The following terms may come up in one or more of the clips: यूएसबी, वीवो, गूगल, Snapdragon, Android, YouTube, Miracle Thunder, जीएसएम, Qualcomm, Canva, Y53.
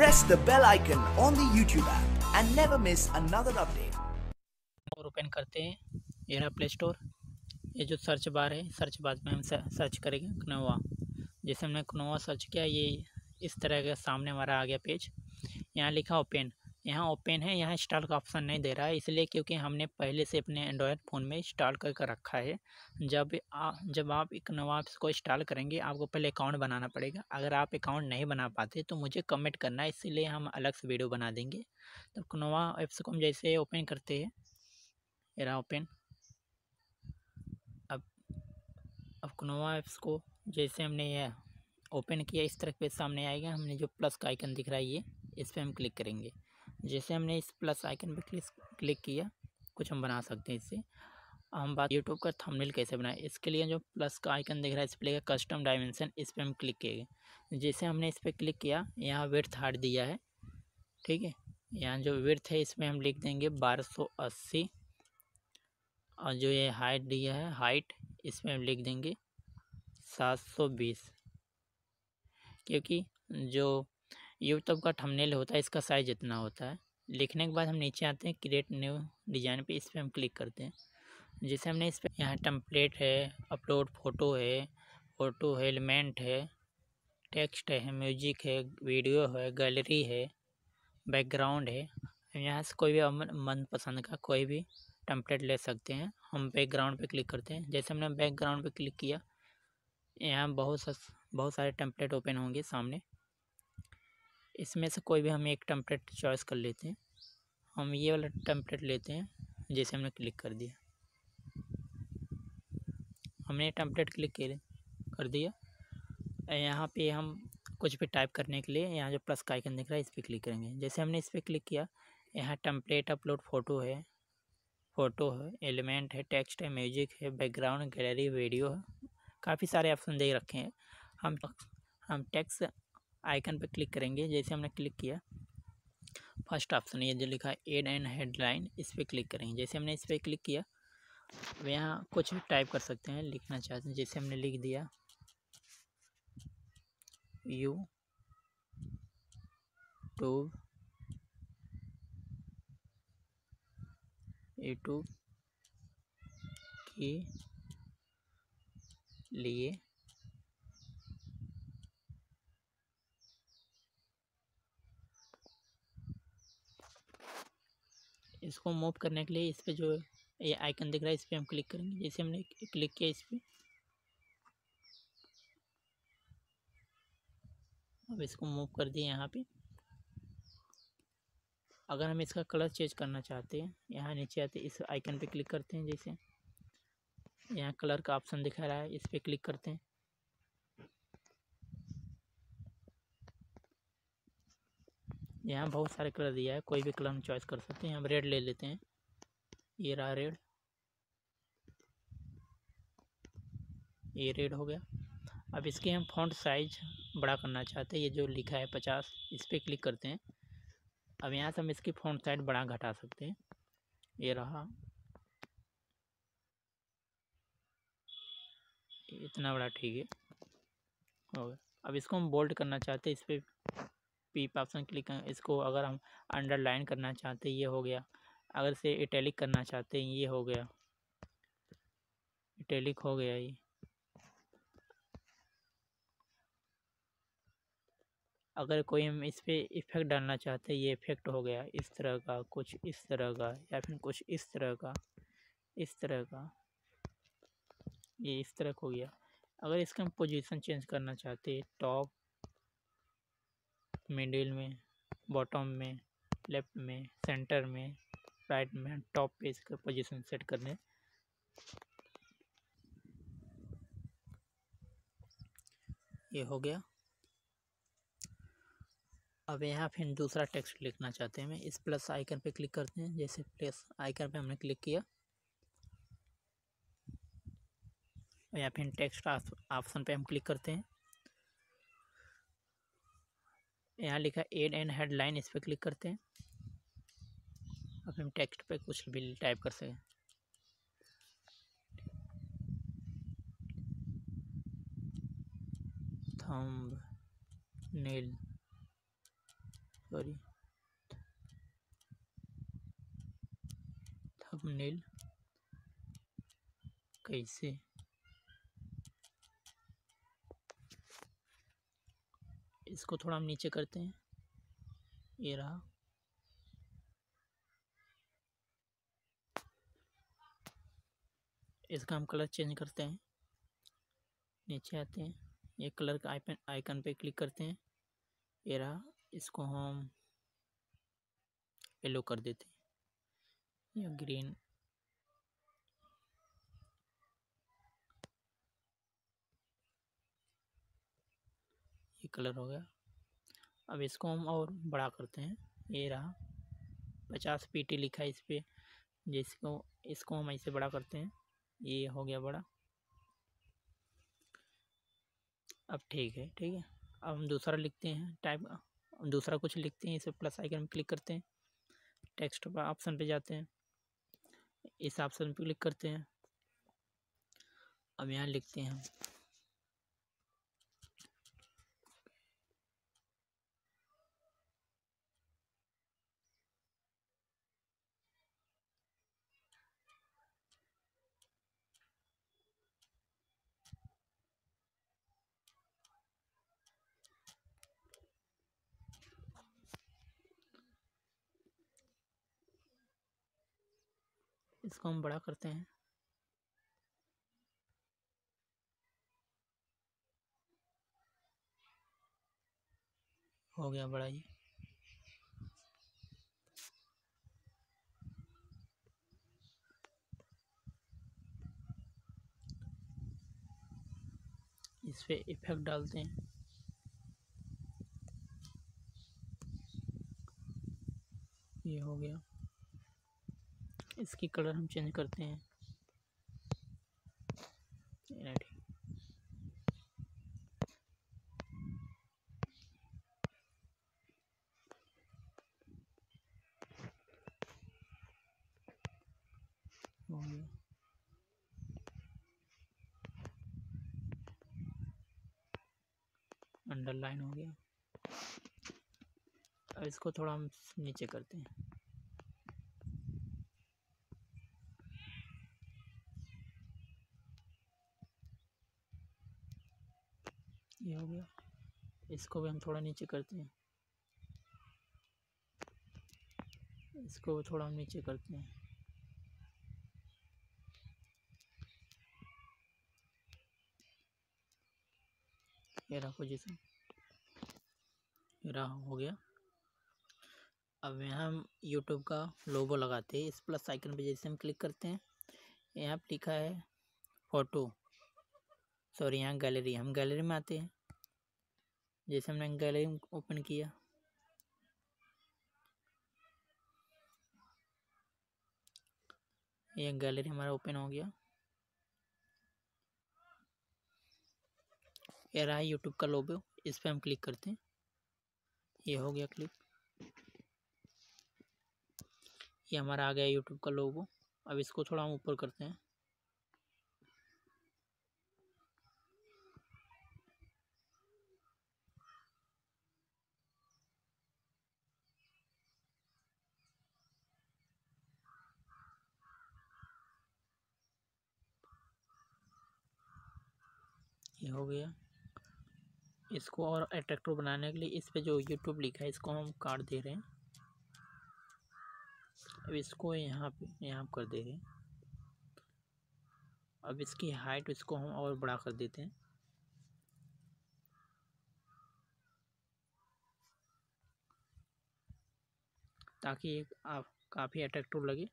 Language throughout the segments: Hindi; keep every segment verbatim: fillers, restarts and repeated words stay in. press the bell icon on the YouTube app and never miss another update. और ओपन करते हैं, ये रहा प्ले स्टोर। ये जो सर्च बार है, सर्च बार में हम सर्च करेंगे क्नोवा। जैसे हमने क्नोवा सर्च किया, ये इस तरह के सामने हमारा आ गया पेज। यहाँ लिखा ओपन, यहाँ ओपन है, यहाँ इंस्टॉल का ऑप्शन नहीं दे रहा है, इसलिए क्योंकि हमने पहले से अपने एंड्रॉयड फ़ोन में इंस्टॉल करके रखा है। जब आ, जब आप क्नोवा ऐप को इंस्टॉल करेंगे, आपको पहले अकाउंट बनाना पड़ेगा। अगर आप अकाउंट नहीं बना पाते तो मुझे कमेंट करना है, इसीलिए हम अलग से वीडियो बना देंगे। तो क्नोवा ऐप्स को हम जैसे ओपन करते हैं, ये रहा ओपन। अब अब क्नोवा ऐप्स को जैसे हमने यह ओपन किया, इस तरह के सामने आएगा। हमने जो प्लस का आइकन दिख रहा है, ये इस पर हम क्लिक करेंगे। जैसे हमने इस प्लस आइकन पर क्लिक क्लिक किया, कुछ हम बना सकते हैं इससे। हम बात यूट्यूब का थंबनेल कैसे बनाए, इसके लिए जो प्लस का आइकन दिख रहा है, इस पर लिखा कस्टम डायमेंशन, इस पर हम क्लिक किए। जैसे हमने इस पर क्लिक किया, यहाँ विड्थ हार्ड दिया है, ठीक है। यहाँ जो विड्थ है, इसमें हम लिख देंगे बारह सौ अस्सी, और जो ये हाइट दिया है, हाइट इसमें हम लिख देंगे सात सौ बीस, क्योंकि जो यूट्यूब का थंबनेल होता है, इसका साइज इतना होता है। लिखने के बाद हम नीचे आते हैं, क्रिएट न्यू डिज़ाइन पे, इस पर हम क्लिक करते हैं। जैसे हमने इस पर यहाँ टेम्पलेट है, अपलोड फ़ोटो है, फ़ोटो है, एलिमेंट है, टेक्स्ट है, म्यूजिक है, वीडियो है, गैलरी है, बैकग्राउंड है। यहाँ से कोई भी मनपसंद का कोई भी टेम्पलेट ले सकते हैं। हम बैकग्राउंड पर क्लिक करते हैं। जैसे हमने बैकग्राउंड पर क्लिक किया, यहाँ बहुत सा बहुत सारे टेम्पलेट ओपन होंगे सामने। इसमें से कोई भी हम एक टेम्पलेट चॉइस कर लेते हैं। हम ये वाला टेम्पलेट लेते हैं। जैसे हमने क्लिक कर दिया, हमने टेम्पलेट क्लिक कर दिया। यहाँ पे हम कुछ भी टाइप करने के लिए यहाँ जो प्लस का आइकन दिख रहा है, इस पर क्लिक करेंगे। जैसे हमने इस पर क्लिक किया, यहाँ टेम्पलेट, अपलोड फ़ोटो है, फ़ोटो है, एलिमेंट है, टेक्स्ट है, म्यूजिक है, बैकग्राउंड, गैलरी, वीडियो है, काफ़ी सारे ऑप्शन दे रखे हैं। हम हम टेक्स्ट आइकन पर क्लिक करेंगे। जैसे हमने क्लिक किया, फर्स्ट ऑप्शन ये जो लिखा है एड एंड हेडलाइन, इस पर क्लिक करेंगे। जैसे हमने इस पर क्लिक किया, अब यहाँ कुछ भी टाइप कर सकते हैं, लिखना चाहते हैं। जैसे हमने लिख दिया यू ट्यूब यूट्यूब के लिए इसको मूव करने के लिए इस पर जो ये आइकन दिख रहा है, इस पर हम क्लिक करेंगे। जैसे हमने क्लिक किया इस पर, अब इसको मूव कर दिए। यहाँ पे अगर हम इसका कलर चेंज करना चाहते हैं, यहाँ नीचे आते इस आइकन पे क्लिक करते हैं। जैसे यहाँ कलर का ऑप्शन दिखा रहा है, इस पर क्लिक करते हैं। यहाँ बहुत सारे कलर दिया है, कोई भी कलर हम चॉइस कर सकते हैं। हम रेड ले लेते हैं, ये रहा रेड, ये रेड हो गया। अब इसके हम फॉन्ट साइज बड़ा करना चाहते हैं। ये जो लिखा है पचास, इस पर क्लिक करते हैं। अब यहाँ से हम इसकी फॉन्ट साइज बड़ा घटा सकते हैं। ये रहा, इतना बड़ा ठीक है, हो गया। अब इसको हम बोल्ड करना चाहते हैं, इस पर पीप ऑप्शन क्लिक करें। इसको अगर हम अंडरलाइन करना चाहते हैं, ये हो गया। अगर से इटैलिक करना चाहते हैं, ये हो गया, इटैलिक हो गया। ये अगर कोई हम इस पर इफेक्ट डालना चाहते हैं, ये इफेक्ट हो गया, इस तरह का कुछ, इस तरह का, या फिर कुछ इस तरह का, इस तरह का, ये इस तरह हो गया। अगर इसका हम पोजीशन चेंज करना चाहते हैं, टॉप, मिडिल में, बॉटम में, लेफ्ट में, सेंटर में, राइट में, टॉप पे इसका पोजीशन सेट कर दें। ये हो गया। अब यहाँ फिर दूसरा टेक्स्ट लिखना चाहते हैं। मैं इस प्लस आइकन पे क्लिक करते हैं। जैसे प्लस आइकन पे हमने क्लिक किया, यहाँ फिर टेक्स्ट ऑप्शन पे हम क्लिक करते हैं। यहाँ लिखा एड एंड हेडलाइन, इस पर क्लिक करते हैं। अब हम टेक्स्ट पे कुछ भी टाइप कर सकें। थंबनेल सॉरी थंबनेल कैसे इसको थोड़ा हम नीचे करते हैं। ये रहा, इसका हम कलर चेंज करते हैं। नीचे आते हैं, ये कलर का आइकन आइकन पे क्लिक करते हैं। ये रहा, इसको हम येलो कर देते हैं या ग्रीन। ये कलर हो गया। अब इसको हम और बड़ा करते हैं। ये रहा, पचास पीटी लिखा है इस पर, जिसको इसको हम ऐसे बड़ा करते हैं। ये हो गया बड़ा। अब ठीक है, ठीक है। अब हम दूसरा लिखते हैं, टाइप दूसरा कुछ लिखते हैं। इसे प्लस आइकन में क्लिक करते हैं, टेक्स्ट पर ऑप्शन पे जाते हैं, इस ऑप्शन पे क्लिक करते हैं। अब यहाँ लिखते हैं हम इसको हम बड़ा करते हैं। हो गया बड़ा ये। इस पे इफेक्ट डालते हैं। ये हो गया। इसकी कलर हम चेंज करते हैं। अंडरलाइन हो गया। अब इसको थोड़ा हम नीचे करते हैं। ये हो गया। इसको भी हम थोड़ा नीचे करते हैं, इसको भी थोड़ा हम नीचे करते हैं। ये रहा पोजीशन, ये रहा हो गया। अब यहाँ हम YouTube का लोगो लगाते हैं। इस प्लस आइकन पे जैसे हम क्लिक करते हैं, यहाँ पे लिखा है फोटो, सॉरी यहाँ गैलरी। हम गैलरी में आते हैं। जैसे हमने गैलरी ओपन किया, ये गैलरी हमारा ओपन हो गया। ये रहा यूट्यूब का लोगो, इस पर हम क्लिक करते हैं। ये हो गया क्लिक। ये हमारा आ गया यूट्यूब का लोगो। अब इसको थोड़ा हम ऊपर करते हैं। ये हो गया। इसको और अट्रैक्टिव बनाने के लिए इस पे जो YouTube लिखा है, इसको हम काट दे रहे हैं। अब इसको यहाँ पे यहाँ कर दे रहे हैं। अब इसकी हाइट, इसको हम और बड़ा कर देते हैं। ताकि एक आप काफ़ी अट्रैक्टिव लगे।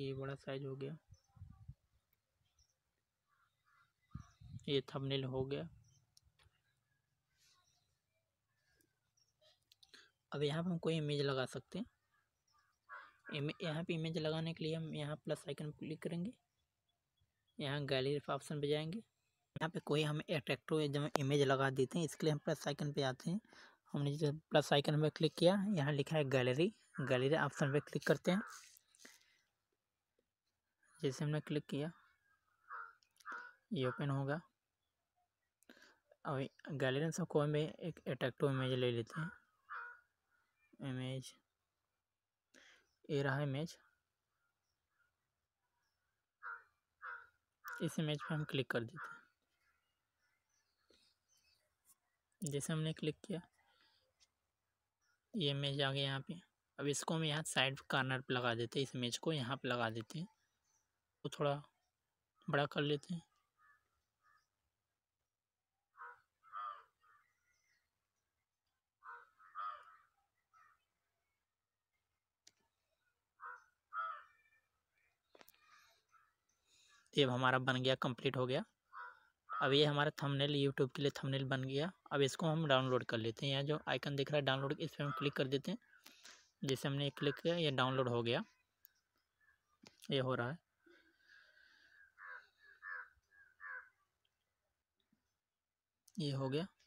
ये बड़ा साइज हो गया। ये थंबनेल हो गया। अब यहाँ पर हम कोई इमेज लगा सकते हैं। यहाँ पे इमेज लगाने के लिए हम यहाँ प्लस आइकन पर क्लिक करेंगे, यहाँ गैलरी ऑप्शन पे जाएंगे। यहाँ पे कोई हम अट्रैक्टिव जब इमेज लगा देते हैं, इसके लिए हम प्लस आइकन पे आते हैं। हमने जब प्लस आइकन पे क्लिक किया, यहाँ लिखा है गैलरी, गैलरी ऑप्शन पे क्लिक करते हैं। जैसे हमने क्लिक किया, ये ओपन होगा। और गैलरी से कोई में एक अट्रैक्टिव इमेज ले लेते हैं। इमेज, ये रहा इमेज, इस इमेज पे हम क्लिक कर देते हैं। जैसे हमने क्लिक किया ये इमेज आ गया यहाँ पे। अब इसको हम यहाँ साइड कॉर्नर पे लगा देते हैं, इस इमेज को यहाँ पे लगा देते हैं, वो तो थोड़ा बड़ा कर लेते हैं। ये हमारा बन गया, कंप्लीट हो गया। अब ये हमारा थंबनेल यूट्यूब के लिए थंबनेल बन गया। अब इसको हम डाउनलोड कर लेते हैं। यहाँ जो आइकन दिख रहा है डाउनलोड, इस पर हम क्लिक कर देते हैं। जैसे हमने क्लिक किया ये डाउनलोड हो गया, ये हो रहा है। ये हो गया।